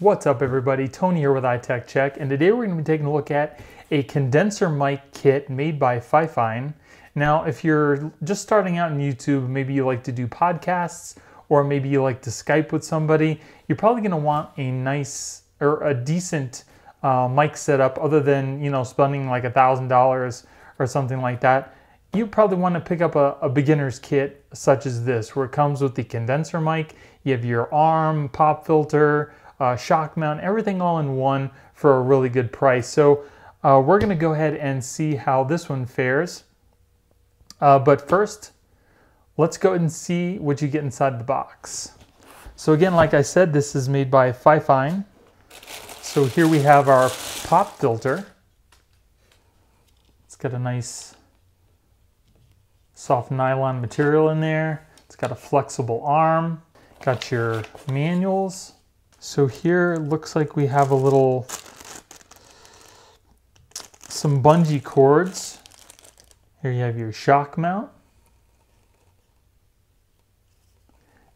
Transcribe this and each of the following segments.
What's up everybody, Tony here with iTechCheck, and today we're going to be taking a look at a condenser mic kit made by Fifine. Now if you're just starting out on YouTube, maybe you like to do podcasts, or maybe you like to Skype with somebody, you're probably going to want a nice or a decent mic setup other than, you know, spending like $1,000 or something like that. You probably want to pick up a beginner's kit such as this, where it comes with the condenser mic, you have your arm, pop filter, shock mount, everything all in one for a really good price. So we're going to go ahead and see how this one fares. But first, let's go ahead and see what you get inside the box. So again, like I said, this is made by Fifine. So here we have our pop filter. It's got a nice soft nylon material in there. It's got a flexible arm. Got your manuals. So here looks like we have some bungee cords. Here you have your shock mount.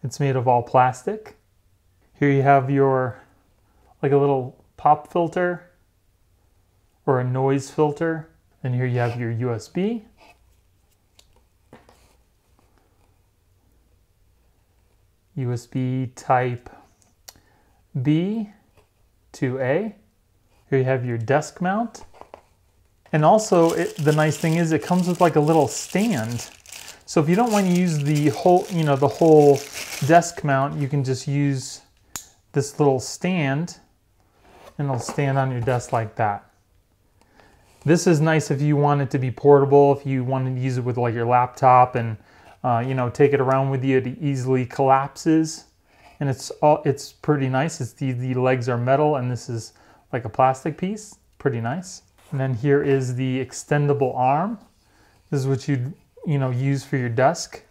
It's made of all plastic. Here you have your, like a little pop filter or a noise filter. And here you have your USB. USB type B to A. Here you have your desk mount. And also the nice thing is it comes with like a little stand. So if you don't want to use the whole, you know, the whole desk mount, you can just use this little stand and it'll stand on your desk like that. This is nice if you want it to be portable, if you wanted to use it with like your laptop and you know, take it around with you. It easily collapses. And it's pretty nice. It's the legs are metal and this is like a plastic piece. Pretty nice. And then here is the extendable arm. This is what you'd, you know, use for your desk.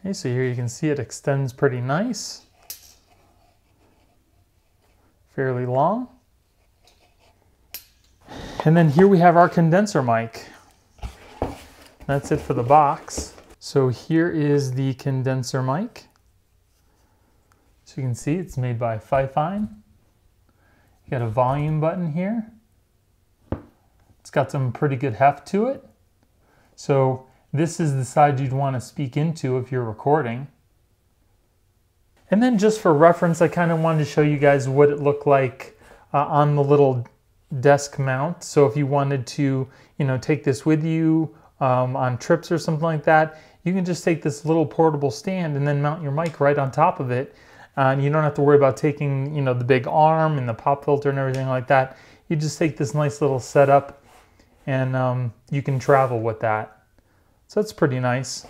Okay, so here you can see it extends pretty nice. Fairly long. And then here we have our condenser mic. That's it for the box. So here is the condenser mic. So you can see it's made by Fifine. You got a volume button here. It's got some pretty good heft to it. So this is the side you'd want to speak into if you're recording. And then just for reference, I kind of wanted to show you guys what it looked like on the little desk mount. So if you wanted to, you know, take this with you on trips or something like that, you can just take this little portable stand and then mount your mic right on top of it. And you don't have to worry about taking, you know, the big arm and the pop filter and everything like that. You just take this nice little setup and you can travel with that. So that's pretty nice.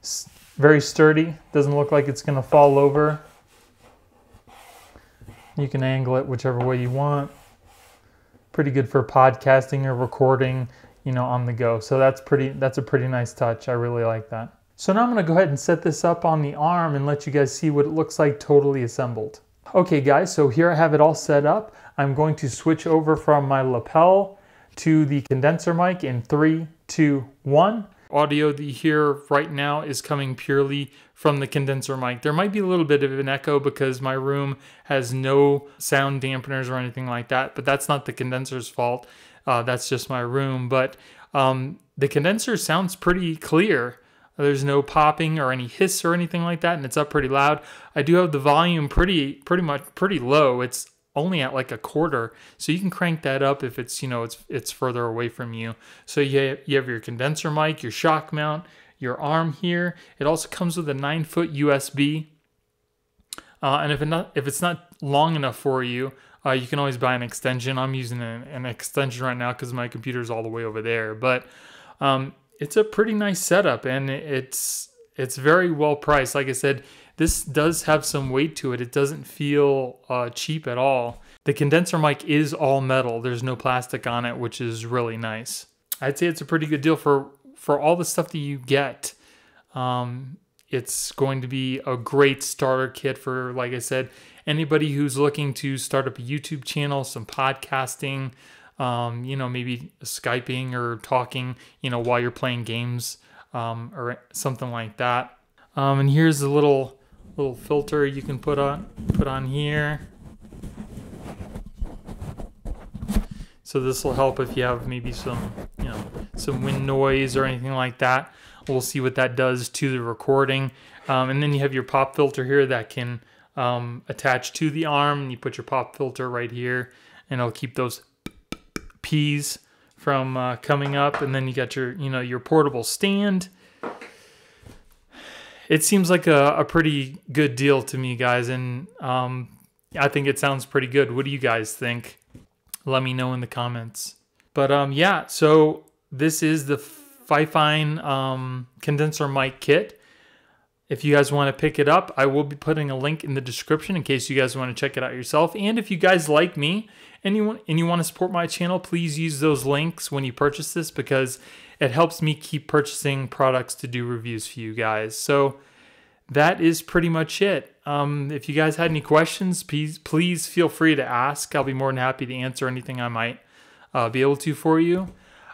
It's very sturdy. Doesn't look like it's going to fall over. You can angle it whichever way you want. Pretty good for podcasting or recording, you know, on the go. So that's a pretty nice touch. I really like that. So now I'm going to go ahead and set this up on the arm and let you guys see what it looks like totally assembled. Okay guys, so here I have it all set up. I'm going to switch over from my lapel to the condenser mic in 3, 2, 1. Audio that you hear right now is coming purely from the condenser mic. There might be a little bit of an echo because my room has no sound dampeners or anything like that, but that's not the condenser's fault. That's just my room, but the condenser sounds pretty clear. There's no popping or any hiss or anything like that, and it's up pretty loud. I do have the volume pretty low. It's only at like 1/4, so you can crank that up if it's, you know, it's further away from you. So you have your condenser mic, your shock mount, your arm here. It also comes with a 9-foot USB. And if it's not long enough for you, you can always buy an extension. I'm using an extension right now because my computer's all the way over there, but it's a pretty nice setup and it's very well priced. Like I said, this does have some weight to it. It doesn't feel cheap at all. The condenser mic is all metal. There's no plastic on it, which is really nice. I'd say it's a pretty good deal for all the stuff that you get. It's going to be a great starter kit for, like I said, anybody who's looking to start up a YouTube channel, some podcasting, you know, maybe Skyping or talking, you know, while you're playing games or something like that. And here's the little filter you can put on here. So this will help if you have maybe some, you know, some wind noise or anything like that. We'll see what that does to the recording. And then you have your pop filter here that can attach to the arm. You put your pop filter right here and it'll keep those P's from coming up. And then you got your, you know, your portable stand. It seems like a pretty good deal to me, guys. And I think it sounds pretty good. What do you guys think? Let me know in the comments. But yeah, so this is the Fifine condenser mic kit. If you guys want to pick it up, I will be putting a link in the description in case you guys want to check it out yourself. And if you guys like me and you want to support my channel, please use those links when you purchase this, because it helps me keep purchasing products to do reviews for you guys. So that is pretty much it. If you guys had any questions, please feel free to ask. I'll be more than happy to answer anything I might be able to for you.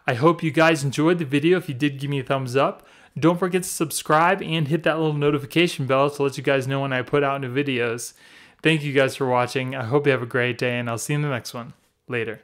I hope you guys enjoyed the video. If you did, give me a thumbs up. Don't forget to subscribe and hit that little notification bell to let you guys know when I put out new videos. Thank you guys for watching. I hope you have a great day, and I'll see you in the next one. Later.